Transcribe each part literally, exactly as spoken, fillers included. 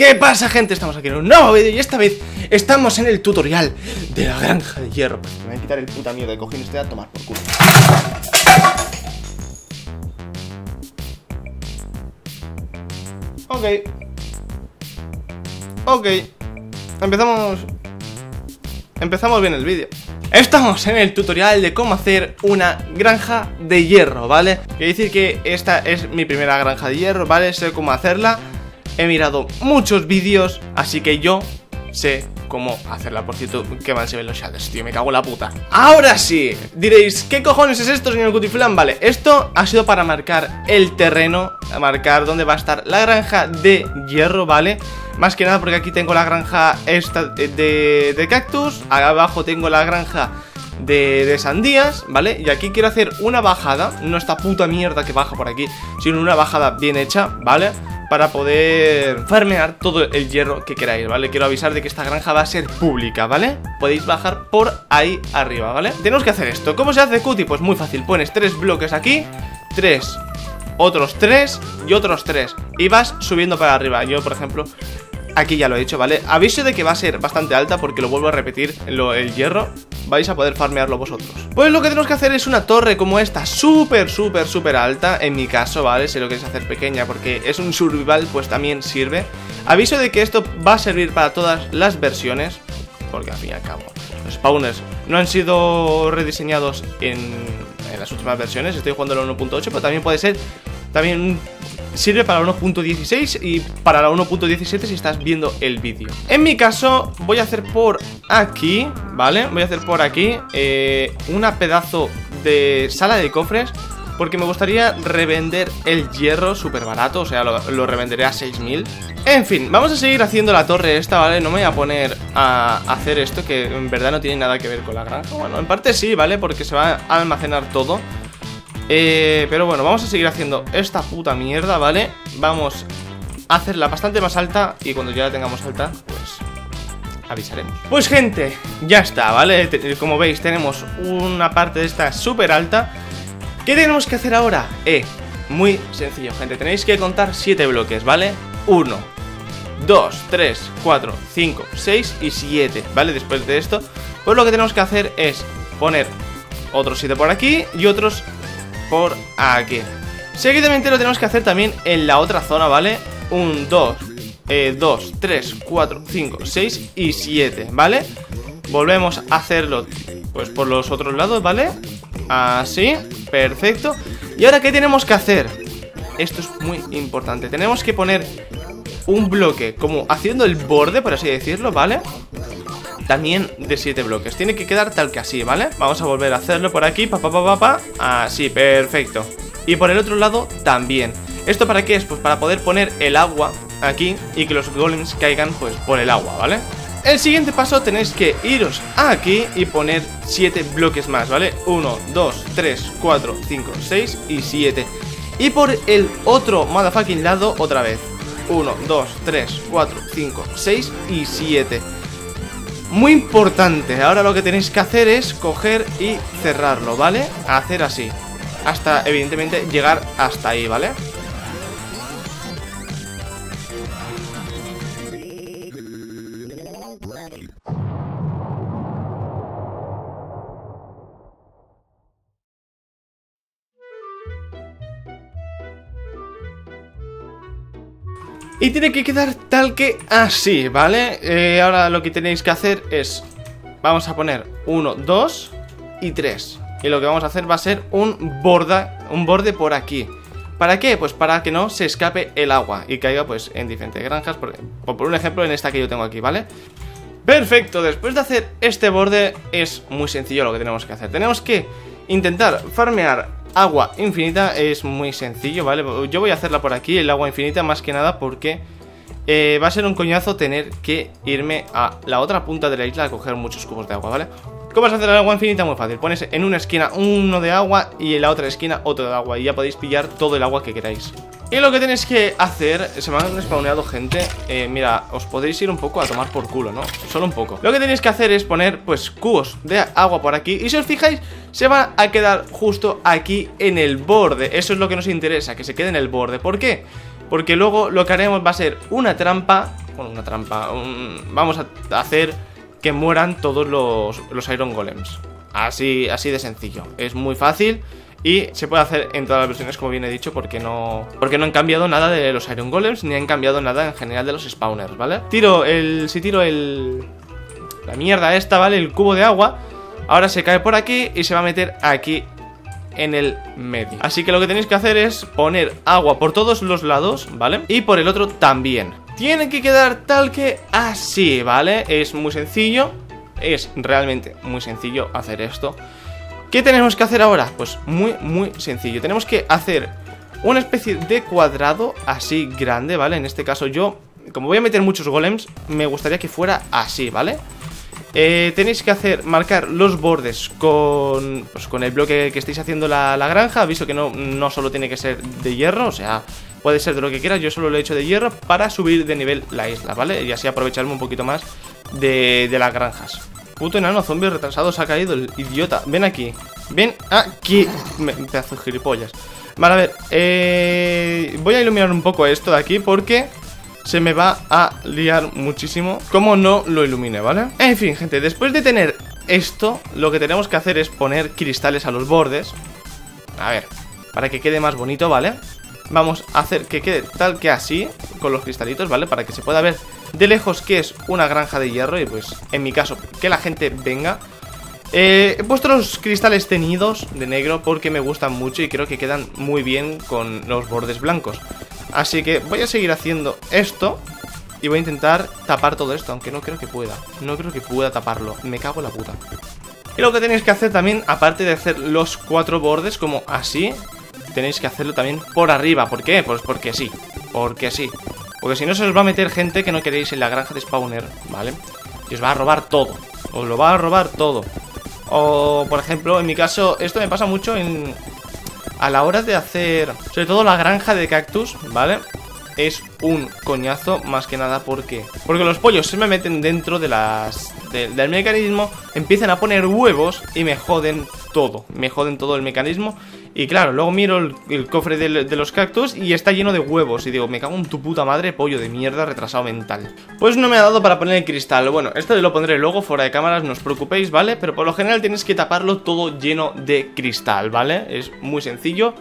¿Qué pasa, gente? Estamos aquí en un nuevo vídeo y esta vez estamos en el tutorial de la granja de hierro. Me voy a quitar el puta mierda de cojín este a tomar por culo. Ok. Ok. Empezamos... Empezamos bien el vídeo. Estamos en el tutorial de cómo hacer una granja de hierro, ¿vale? Quiero decir que esta es mi primera granja de hierro, ¿vale? Sé cómo hacerla. He mirado muchos vídeos, así que yo sé cómo hacerla. Por cierto, que mal se ven los shaders, tío, me cago en la puta. Ahora sí, diréis, ¿qué cojones es esto, señor Cutiflan? Vale, esto ha sido para marcar el terreno, marcar dónde va a estar la granja de hierro, ¿vale? Más que nada porque aquí tengo la granja esta de, de, de cactus, abajo tengo la granja de, de sandías, ¿vale? Y aquí quiero hacer una bajada, no esta puta mierda que baja por aquí, sino una bajada bien hecha, ¿vale? Para poder farmear todo el hierro que queráis, ¿vale? Quiero avisar de que esta granja va a ser pública, ¿vale? Podéis bajar por ahí arriba, ¿vale? Tenemos que hacer esto. ¿Cómo se hace, Cuti? Pues muy fácil. Pones tres bloques aquí, tres, otros tres y otros tres. Y vas subiendo para arriba. Yo, por ejemplo, aquí ya lo he hecho, ¿vale? Aviso de que va a ser bastante alta porque lo vuelvo a repetir, lo, el hierro. Vais a poder farmearlo vosotros. Pues lo que tenemos que hacer es una torre como esta, súper, súper, súper alta. En mi caso, ¿vale? Si lo queréis hacer pequeña porque es un survival, pues también sirve. Aviso de que esto va a servir para todas las versiones, porque al fin y al cabo los spawners no han sido rediseñados en, en las últimas versiones. Estoy jugando la uno punto ocho, pero también puede ser... También sirve para la uno punto dieciséis y para la uno punto diecisiete si estás viendo el vídeo. En mi caso voy a hacer por aquí, ¿vale? Voy a hacer por aquí eh, una pedazo de sala de cofres, porque me gustaría revender el hierro súper barato. O sea, lo, lo revenderé a seis mil. En fin, vamos a seguir haciendo la torre esta, ¿vale? No me voy a poner a hacer esto, que en verdad no tiene nada que ver con la granja. Bueno, en parte sí, ¿vale? Porque se va a almacenar todo. Eh, pero bueno, vamos a seguir haciendo esta puta mierda, ¿vale? Vamos a hacerla bastante más alta y cuando ya la tengamos alta, pues avisaremos. Pues gente, ya está, ¿vale? Como veis, tenemos una parte de esta súper alta. ¿Qué tenemos que hacer ahora? Eh, muy sencillo, gente. Tenéis que contar siete bloques, ¿vale? uno, dos, tres, cuatro, cinco, seis y siete, ¿vale? Después de esto, pues lo que tenemos que hacer es poner otros siete por aquí y otros por aquí. Seguidamente lo tenemos que hacer también en la otra zona, ¿vale? un, dos, tres, cuatro, cinco, seis y siete, ¿vale? Volvemos a hacerlo pues por los otros lados, ¿vale? Así, perfecto. Y ahora, ¿qué tenemos que hacer? Esto es muy importante. Tenemos que poner un bloque como haciendo el borde, por así decirlo, ¿vale? También de siete bloques. Tiene que quedar tal que así, ¿vale? Vamos a volver a hacerlo por aquí. Pa, pa, pa, pa, pa. Así, perfecto. Y por el otro lado también. ¿Esto para qué es? Pues para poder poner el agua aquí y que los golems caigan pues por el agua, ¿vale? El siguiente paso tenéis que iros aquí y poner siete bloques más, ¿vale? uno, dos, tres, cuatro, cinco, seis y siete. Y por el otro motherfucking lado otra vez. uno, dos, tres, cuatro, cinco, seis y siete. Muy importante, ahora lo que tenéis que hacer es coger y cerrarlo, ¿vale? Hacer así, hasta, evidentemente, llegar hasta ahí, ¿vale? Y tiene que quedar tal que así, ¿vale? Eh, ahora lo que tenéis que hacer es... Vamos a poner uno, dos y tres. Y lo que vamos a hacer va a ser un, borda, un borde por aquí. ¿Para qué? Pues para que no se escape el agua y caiga pues en diferentes granjas. Por, por un ejemplo, en esta que yo tengo aquí, ¿vale? Perfecto, después de hacer este borde es muy sencillo lo que tenemos que hacer. Tenemos que intentar farmear... Agua infinita es muy sencillo, ¿vale? Yo voy a hacerla por aquí, el agua infinita, más que nada porque eh, va a ser un coñazo tener que irme a la otra punta de la isla a coger muchos cubos de agua, ¿vale? ¿Cómo vas a hacer el agua infinita? Muy fácil, pones en una esquina uno de agua y en la otra esquina otro de agua y ya podéis pillar todo el agua que queráis. Y lo que tenéis que hacer, se me han spawneado gente, eh, mira, os podéis ir un poco a tomar por culo, ¿no? Solo un poco. Lo que tenéis que hacer es poner, pues, cubos de agua por aquí. Y si os fijáis, se van a quedar justo aquí en el borde. Eso es lo que nos interesa, que se quede en el borde. ¿Por qué? Porque luego lo que haremos va a ser una trampa, bueno, una trampa, un, vamos a hacer que mueran todos los, los Iron Golems. Así, así de sencillo, es muy fácil y se puede hacer en todas las versiones, como bien he dicho, porque no, porque no han cambiado nada de los Iron Golems, ni han cambiado nada en general de los spawners, ¿vale? Tiro el... si tiro el... la mierda esta, ¿vale? El cubo de agua, ahora se cae por aquí y se va a meter aquí en el medio. Así que lo que tenéis que hacer es poner agua por todos los lados, ¿vale? Y por el otro también. Tiene que quedar tal que así, ¿vale? Es muy sencillo, es realmente muy sencillo hacer esto. ¿Qué tenemos que hacer ahora? Pues muy, muy sencillo. Tenemos que hacer una especie de cuadrado así grande, ¿vale? En este caso yo, como voy a meter muchos golems, me gustaría que fuera así, ¿vale? Eh, tenéis que hacer, marcar los bordes con, pues con el bloque que estáis haciendo la, la granja. Aviso que no, no solo tiene que ser de hierro, o sea, puede ser de lo que quieras. Yo solo lo he hecho de hierro para subir de nivel la isla, ¿vale? Y así aprovecharme un poquito más de, de las granjas. Puto enano zombie retrasado, se ha caído el idiota. Ven aquí, ven aquí, me, pedazo de gilipollas. Vale, a ver, eh, voy a iluminar un poco esto de aquí porque se me va a liar muchísimo como no lo ilumine, ¿vale? En fin, gente, después de tener esto, lo que tenemos que hacer es poner cristales a los bordes. A ver, para que quede más bonito, ¿vale? Vamos a hacer que quede tal que así, con los cristalitos, ¿vale? Para que se pueda ver de lejos que es una granja de hierro. Y pues, en mi caso, que la gente venga. Eh, he puesto los cristales teñidos de negro porque me gustan mucho y creo que quedan muy bien con los bordes blancos. Así que voy a seguir haciendo esto y voy a intentar tapar todo esto, aunque no creo que pueda. No creo que pueda taparlo, me cago en la puta. Y lo que tenéis que hacer también, aparte de hacer los cuatro bordes como así, tenéis que hacerlo también por arriba. ¿Por qué? Pues porque sí, porque sí. Porque si no se os va a meter gente que no queréis en la granja de spawner, ¿vale? Y os va a robar todo, os lo va a robar todo. O, por ejemplo, en mi caso, esto me pasa mucho en... a la hora de hacer, sobre todo la granja de cactus, ¿vale? Es un coñazo, más que nada porque Porque los pollos se me meten dentro de las de, del mecanismo, empiezan a poner huevos y me joden todo. Me joden todo el mecanismo. Y claro, luego miro el, el cofre de, de los cactus y está lleno de huevos. Y digo, me cago en tu puta madre, pollo de mierda, retrasado mental. Pues no me ha dado para poner el cristal. Bueno, esto lo pondré luego fuera de cámaras, no os preocupéis, ¿vale? Pero por lo general tienes que taparlo todo lleno de cristal, ¿vale? Es muy sencillo.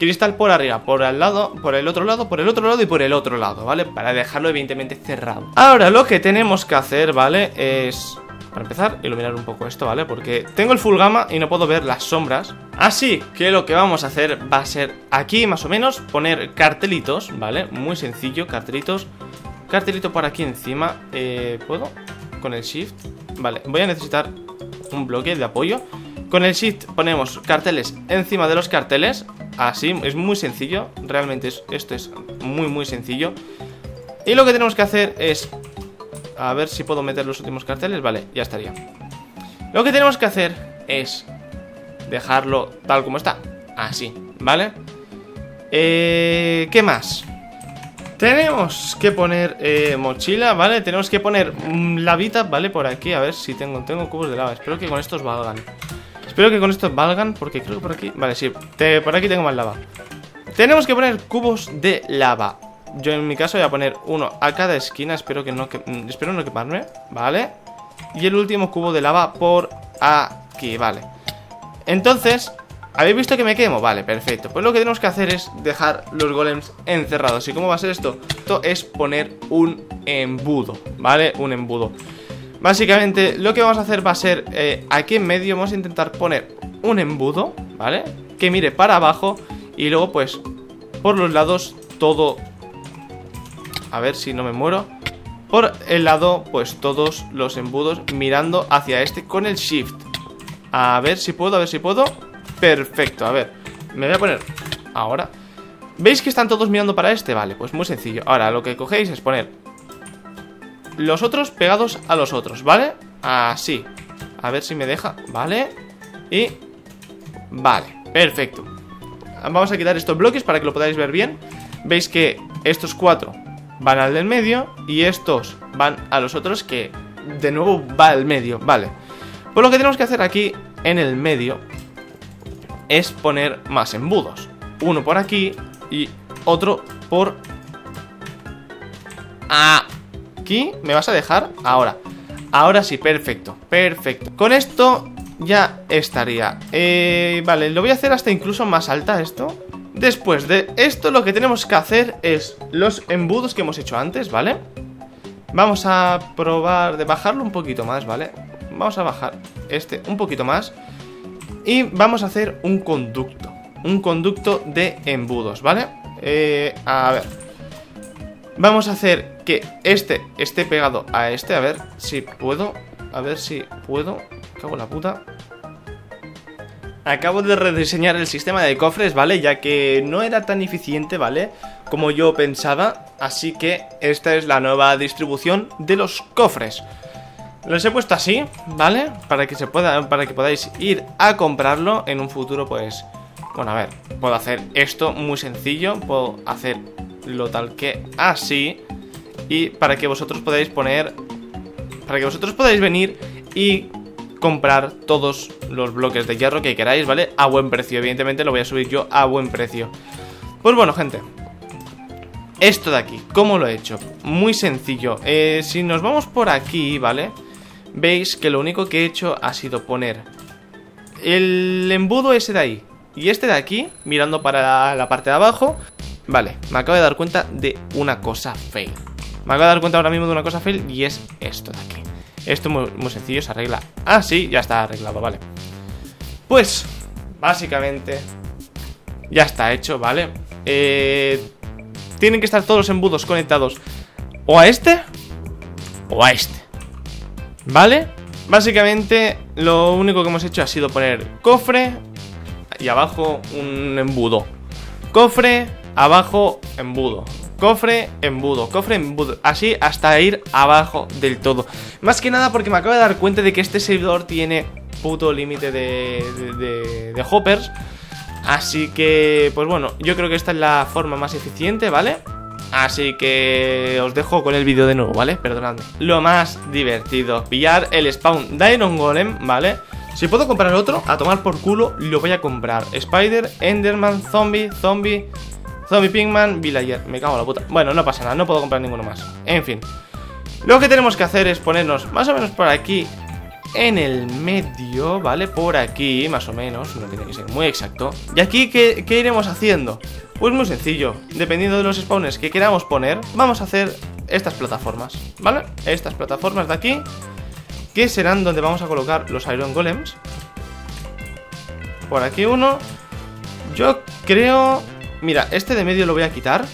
Cristal por arriba, por al lado, por el otro lado, por el otro lado y por el otro lado, ¿vale? Para dejarlo evidentemente cerrado. Ahora lo que tenemos que hacer, ¿vale? Es... para empezar, iluminar un poco esto, ¿vale? Porque tengo el full gamma y no puedo ver las sombras. Así que lo que vamos a hacer va a ser aquí, más o menos, poner cartelitos, ¿vale? Muy sencillo, cartelitos. Cartelito por aquí encima. Eh, ¿puedo? Con el shift. Vale, voy a necesitar un bloque de apoyo. Con el shift ponemos carteles encima de los carteles. Así, es muy sencillo. Realmente es, esto es muy, muy sencillo. Y lo que tenemos que hacer es... a ver si puedo meter los últimos carteles. Vale, ya estaría. Lo que tenemos que hacer es dejarlo tal como está. Así, ¿vale? Eh, ¿Qué más? Tenemos que poner eh, mochila, ¿vale? Tenemos que poner mm, lavita, ¿vale? Por aquí, a ver si tengo, tengo cubos de lava. Espero que con estos valgan. Espero que con estos valgan porque creo que por aquí... vale, sí, te, por aquí tengo más lava. Tenemos que poner cubos de lava. Yo en mi caso voy a poner uno a cada esquina. Espero que no que, espero no quemarme, ¿vale? Y el último cubo de lava por aquí, ¿vale? Entonces, ¿habéis visto que me quemo? Vale, perfecto. Pues lo que tenemos que hacer es dejar los golems encerrados. ¿Y cómo va a ser esto? Esto es poner un embudo, ¿vale? Un embudo. Básicamente lo que vamos a hacer va a ser eh, aquí en medio vamos a intentar poner un embudo, ¿vale? Que mire para abajo. Y luego pues por los lados todo... a ver si no me muero. Por el lado, pues todos los embudos mirando hacia este con el shift. A ver si puedo, a ver si puedo. Perfecto, a ver. Me voy a poner ahora. ¿Veis que están todos mirando para este? Vale, pues muy sencillo. Ahora lo que cogéis es poner los otros pegados a los otros, ¿vale? Así. A ver si me deja, ¿vale? Y... vale, perfecto. Vamos a quitar estos bloques para que lo podáis ver bien. Veis que estos cuatro van al del medio y estos van a los otros que de nuevo va al medio, vale. Pues lo que tenemos que hacer aquí en el medio es poner más embudos. Uno por aquí y otro por... ah, aquí me vas a dejar ahora. Ahora sí, perfecto, perfecto. Con esto ya estaría. Eh, vale, lo voy a hacer hasta incluso más alta esto. Después de esto lo que tenemos que hacer es los embudos que hemos hecho antes, ¿vale? Vamos a probar de bajarlo un poquito más, ¿vale? Vamos a bajar este un poquito más. Y vamos a hacer un conducto. Un conducto de embudos, ¿vale? Eh, a ver. Vamos a hacer que este esté pegado a este. A ver si puedo. A ver si puedo. Cago en la puta. Acabo de rediseñar el sistema de cofres, ¿vale? Ya que no era tan eficiente, ¿vale? Como yo pensaba. Así que esta es la nueva distribución de los cofres. Los he puesto así, ¿vale? Para que se pueda, para que podáis ir a comprarlo en un futuro, pues. Bueno, a ver, puedo hacer esto muy sencillo. Puedo hacerlo tal que así. Y para que vosotros podáis poner. Para que vosotros podáis venir y comprar todos los bloques de hierro que queráis, ¿vale? A buen precio, evidentemente lo voy a subir yo a buen precio. Pues bueno, gente, esto de aquí, ¿cómo lo he hecho? Muy sencillo. eh, Si nos vamos por aquí, ¿vale? Veis que lo único que he hecho ha sido poner el embudo ese de ahí y este de aquí, mirando para la parte de abajo. Vale, me acabo de dar cuenta de una cosa fail. Me acabo de dar cuenta ahora mismo de una cosa fail y es esto de aquí. Esto muy, muy sencillo, se arregla. Ah, sí, ya está arreglado, vale. Pues, básicamente, ya está hecho, ¿vale? Eh, tienen que estar todos los embudos conectados o a este o a este, ¿vale? Básicamente, lo único que hemos hecho ha sido poner cofre y abajo un embudo. Cofre, abajo, embudo. Cofre, embudo, cofre, embudo. Así hasta ir abajo del todo. Más que nada porque me acabo de dar cuenta de que este servidor tiene puto límite de, de, de, de hoppers. Así que, pues bueno, yo creo que esta es la forma más eficiente, ¿vale? Así que os dejo con el vídeo de nuevo, ¿vale? Perdonadme. Lo más divertido, pillar el spawn de Iron Golem, ¿vale? Si puedo comprar otro, a tomar por culo, lo voy a comprar. Spider, Enderman, Zombie, Zombie... Zombie Pigman, Villager, me cago en la puta. Bueno, no pasa nada, no puedo comprar ninguno más. En fin, lo que tenemos que hacer es ponernos más o menos por aquí, en el medio, ¿vale? Por aquí, más o menos, no tiene que ser muy exacto. ¿Y aquí qué, qué iremos haciendo? Pues muy sencillo, dependiendo de los spawners que queramos poner, vamos a hacer estas plataformas, ¿vale? Estas plataformas de aquí, que serán donde vamos a colocar los Iron Golems. Por aquí uno. Yo creo... Mira, este de medio lo voy a quitar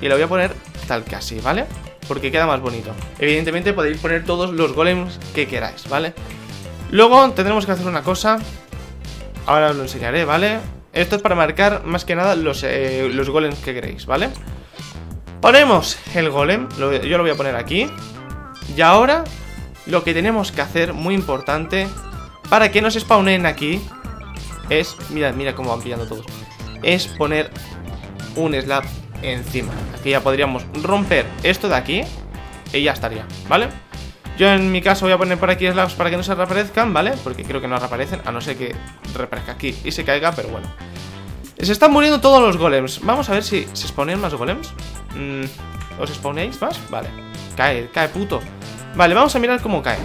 y lo voy a poner tal que así, ¿vale? Porque queda más bonito. Evidentemente podéis poner todos los golems que queráis, ¿vale? Luego tendremos que hacer una cosa. Ahora os lo enseñaré, ¿vale? Esto es para marcar más que nada los, eh, los golems que queréis, ¿vale? Ponemos el golem, lo, yo lo voy a poner aquí. Y ahora lo que tenemos que hacer, muy importante, para que no se spawnen aquí, es... Mirad, mira cómo van pillando todos. Es poner... un slab encima. Aquí ya podríamos romper esto de aquí y ya estaría, ¿vale? Yo en mi caso voy a poner por aquí slabs para que no se reaparezcan, ¿vale? Porque creo que no reaparecen, a no ser que reaparezca aquí y se caiga, pero bueno. Se están muriendo todos los golems. Vamos a ver si se spawnean más golems. mm, ¿Os spawnéis más? Vale. Cae, cae puto. Vale, vamos a mirar cómo caen.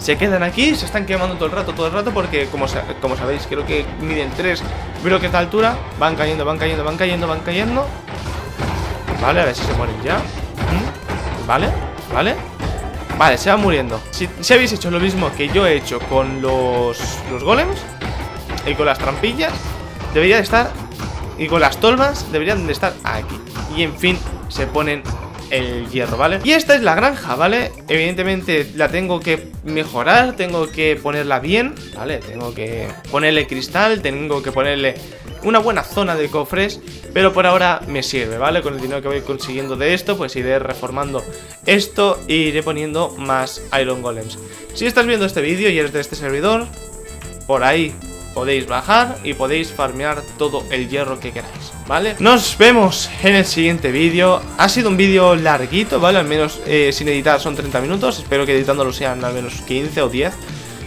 Se quedan aquí, se están quemando todo el rato, todo el rato, porque como, como sabéis, creo que miden tres bloques de altura. Van cayendo, van cayendo, van cayendo, van cayendo. Vale, a ver si se mueren ya. Vale, vale. Vale, se van muriendo. Si, si habéis hecho lo mismo que yo he hecho con los, los golems y con las trampillas, debería de estar... Y con las tolvas deberían de estar aquí. Y en fin, se ponen... el hierro, ¿vale? Y esta es la granja, ¿vale? Evidentemente la tengo que mejorar, tengo que ponerla bien, ¿vale? Tengo que ponerle cristal, tengo que ponerle una buena zona de cofres, pero por ahora me sirve, ¿vale? Con el dinero que voy consiguiendo de esto, pues iré reformando esto e iré poniendo más Iron Golems. Si estás viendo este vídeo y eres de este servidor, por ahí podéis bajar y podéis farmear todo el hierro que queráis, ¿vale? Nos vemos en el siguiente vídeo. Ha sido un vídeo larguito, ¿vale? Al menos eh, sin editar son treinta minutos. Espero que editándolo sean al menos quince o diez.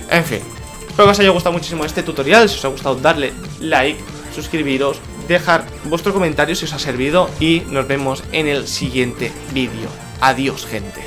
En fin, espero que os haya gustado muchísimo este tutorial. Si os ha gustado, darle like, suscribiros, dejad vuestro comentario si os ha servido y nos vemos en el siguiente vídeo. Adiós, gente.